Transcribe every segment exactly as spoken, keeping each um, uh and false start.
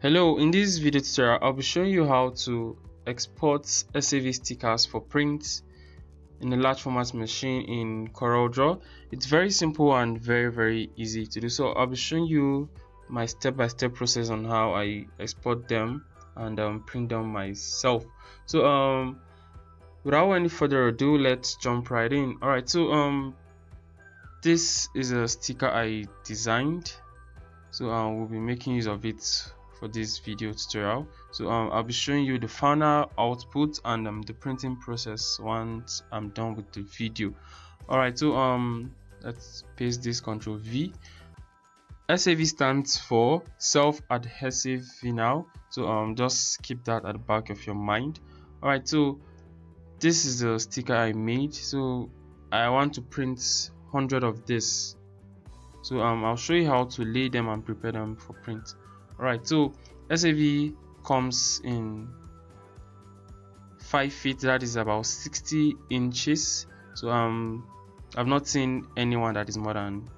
Hello, in this video tutorial I'll be showing you how to export S A V stickers for print in a large format machine in CorelDraw. It's very simple and very very easy to do, so I'll be showing you my step-by-step process on how I export them and um, print them myself. So um, without any further ado, let's jump right in. Alright, so um, this is a sticker I designed, so uh, we'll be making use of it for this video tutorial. So um, I'll be showing you the final output and um, the printing process once I'm done with the video. Alright, so um, let's paste this control V. S A V stands for self-adhesive vinyl, so um, just keep that at the back of your mind. Alright, so this is the sticker I made, so I want to print one hundred of this, so um, I'll show you how to lay them and prepare them for print. Alright, so S A V comes in five feet, that is about sixty inches. So um, I've not seen anyone that is more than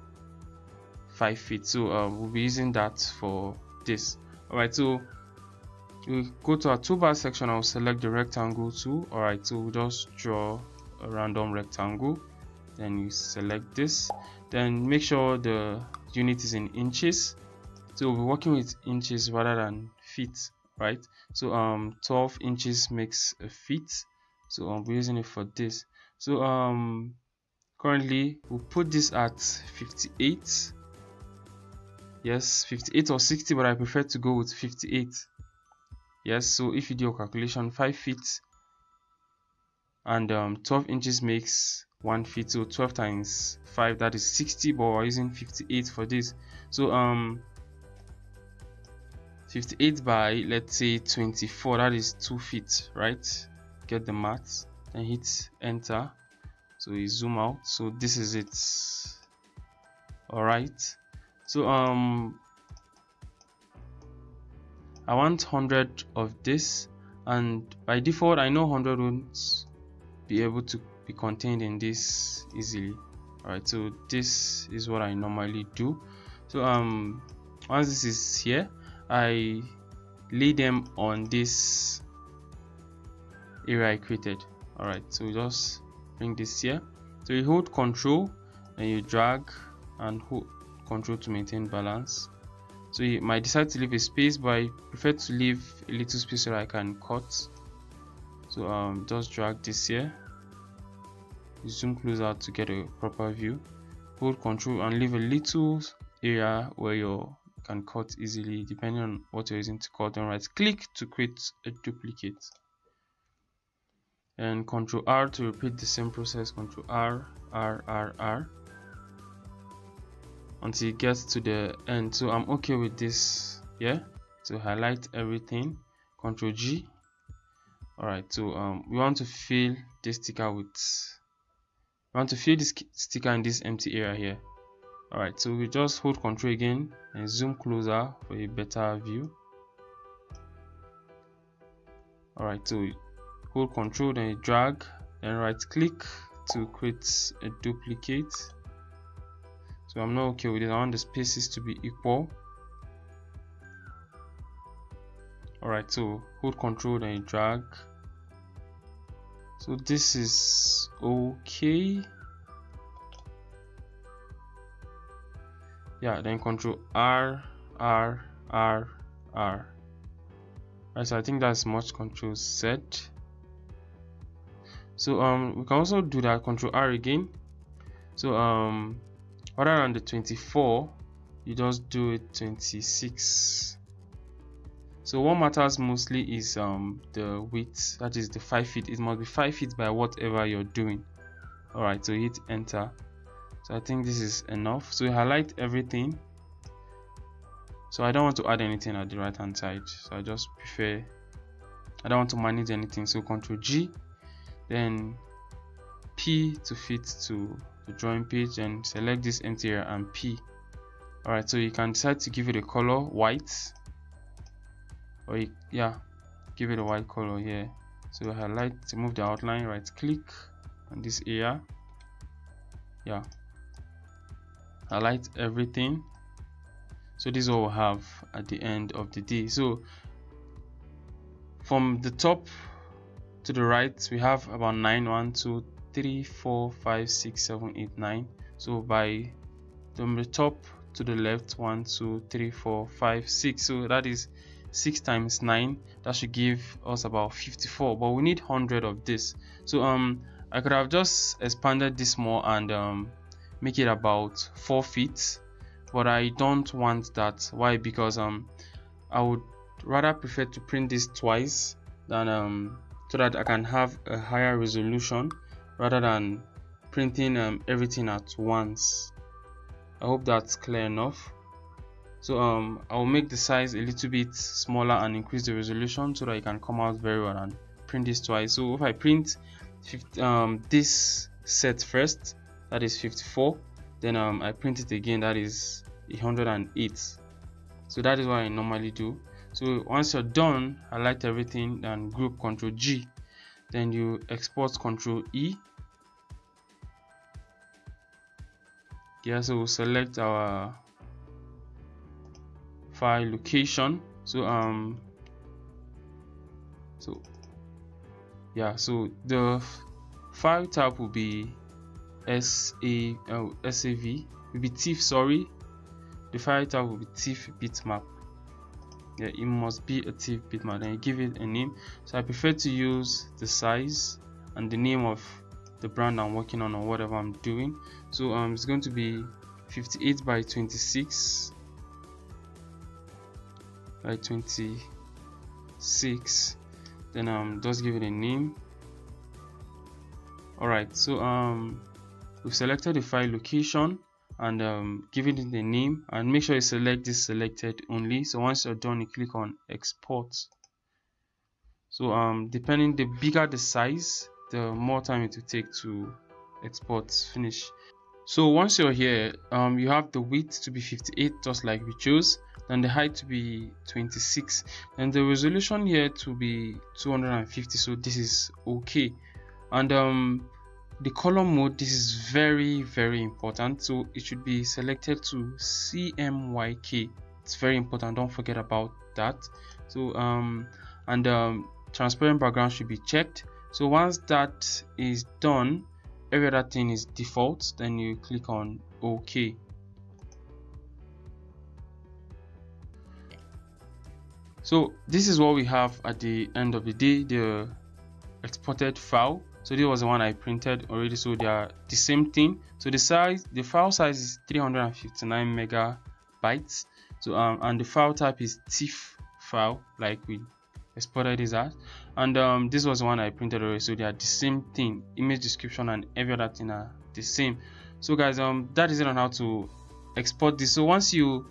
five feet, so uh, we'll be using that for this. Alright, so we go to our toolbar section. I'll select the rectangle tool. Alright, so we'll just draw a random rectangle, then you select this, then make sure the unit is in inches. So we'll be working with inches rather than feet, right? So um, twelve inches makes a feet. So I'm using it for this. So um, currently we'll put this at fifty-eight. Yes, fifty-eight or sixty, but I prefer to go with fifty-eight. Yes, so if you do your calculation, five feet and um, twelve inches makes one feet. So twelve times five, that is sixty, but we're using fifty-eight for this. So um. fifty-eight by, let's say, twenty-four, that is two feet, right? Get the math and hit enter, so you zoom out. So this is it. All right, so um I want one hundred of this, and by default I know one hundred won't be able to be contained in this easily. All right, so this is what I normally do. So um once this is here, I lay them on this area I created. Alright, so you just bring this here. So you hold control and you drag and hold control to maintain balance. So you might decide to leave a space, but I prefer to leave a little space so I can cut. So um, just drag this here. You zoom closer to get a proper view. Hold control and leave a little area where your can cut easily, depending on what you're using to cut. And right click to create a duplicate, and control R to repeat the same process. Control R R R R until it gets to the end. So I'm okay with this. Yeah, so highlight everything, control G. All right, so um we want to fill this sticker with we want to fill this sticker in this empty area here. Alright, so we just hold control again and zoom closer for a better view. Alright, so hold control, then you drag, then right click to create a duplicate. So I'm not okay with it, I want the spaces to be equal. Alright, so hold control, then you drag. So this is okay. Yeah, then control R R R R. Right, so I think that's much control set. So um we can also do that, control R again. So um other than the twenty-four, you just do it twenty-six. So what matters mostly is um the width, that is the five feet. It must be five feet by whatever you're doing. Alright, so hit enter. So I think this is enough. So highlight everything. So I don't want to add anything at the right hand side. So I just prefer, I don't want to manage anything. So control G, then P to fit to the drawing page, and select this empty area and P. Alright, so you can decide to give it a color white. Or you, yeah, give it a white color here. So highlight, remove the outline, right click on this area. Yeah. Highlight everything. So this is what we'll have at the end of the day. So from the top to the right, we have about nine, one, two, three, four, five, six, seven, eight, nine. So by from the top to the left, one, two, three, four, five, six. So that is six times nine. That should give us about fifty-four. But we need one hundred of this. So um, I could have just expanded this more and um, make it about four feet. But I don't want that. Why? Because um, I would rather prefer to print this twice than um, so that I can have a higher resolution rather than printing um, everything at once. I hope that's clear enough. So um, I'll make the size a little bit smaller and increase the resolution so that it can come out very well and print this twice. So if I print um, this set first, that is fifty-four. Then um, I print it again, that is one hundred eight. So that is what I normally do. So once you're done, highlight everything and group Control G. Then you export Control E. Yeah, so we'll select our file location. So um, so yeah, so the file type will be S A V will be TIFF, sorry. The file type will be TIFF bitmap. Yeah, it must be a TIFF bitmap. Then you give it a name. So I prefer to use the size and the name of the brand I'm working on or whatever I'm doing. So um, it's going to be fifty-eight by twenty-six by twenty-six. Then um, just give it a name. All right. So um. We've selected the file location and um, given it the name, and make sure you select this selected only. So once you're done, you click on export. So um, depending, the bigger the size, the more time it will take to export finish. So once you're here, um, you have the width to be fifty-eight, just like we chose, then the height to be twenty-six, and the resolution here to be two hundred fifty. So this is okay. And um, the column mode, this is very very important, so it should be selected to C M Y K. It's very important, don't forget about that. So um and um transparent background should be checked. So once that is done, every other thing is default. Then you click on OK. So this is what we have at the end of the day, the exported file. So this was the one I printed already, so they are the same thing. So the size, the file size is three hundred fifty-nine megabytes. So um, and the file type is TIFF file, like we exported this as. And um, this was the one I printed already, so they are the same thing. Image description and every other thing are the same. So guys, um, that is it on how to export this. So once you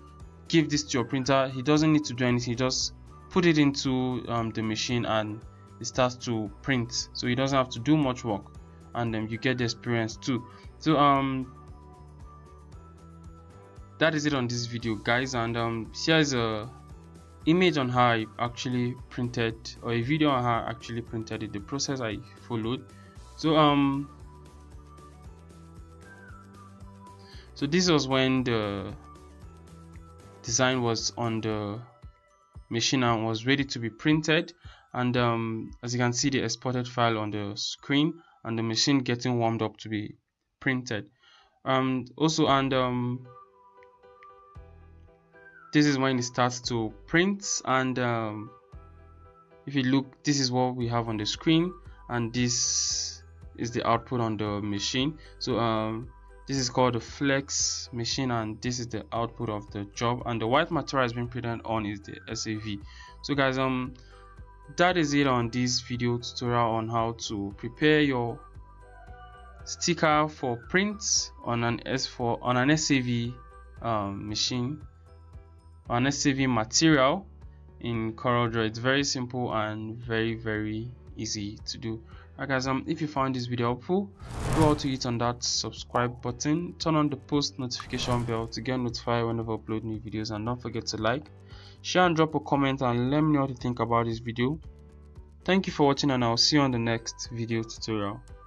give this to your printer, he doesn't need to do anything. Just put it into um, the machine and it starts to print, so you doesn't have to do much work, and then um, you get the experience too. So um that is it on this video, guys, and um here's a image on how I actually printed, or a video on how I actually printed it, the process I followed. So um so this was when the design was on the machine and was ready to be printed. And um, as you can see, the exported file on the screen and the machine getting warmed up to be printed. Um, also, and um, this is when it starts to print. And um, if you look, this is what we have on the screen, and this is the output on the machine. So um, this is called the flex machine, and this is the output of the job. And the white material has been printed on is the S A V. So guys, um. that is it on this video tutorial on how to prepare your sticker for print on an S four on an S A V um, machine, on S A V material in CorelDraw. It's very simple and very very easy to do. Alright guys, um, if you found this video helpful, go out to hit on that subscribe button, turn on the post notification bell to get notified whenever I upload new videos, and don't forget to like, share and drop a comment and let me know what you think about this video. Thank you for watching, and I'll see you on the next video tutorial.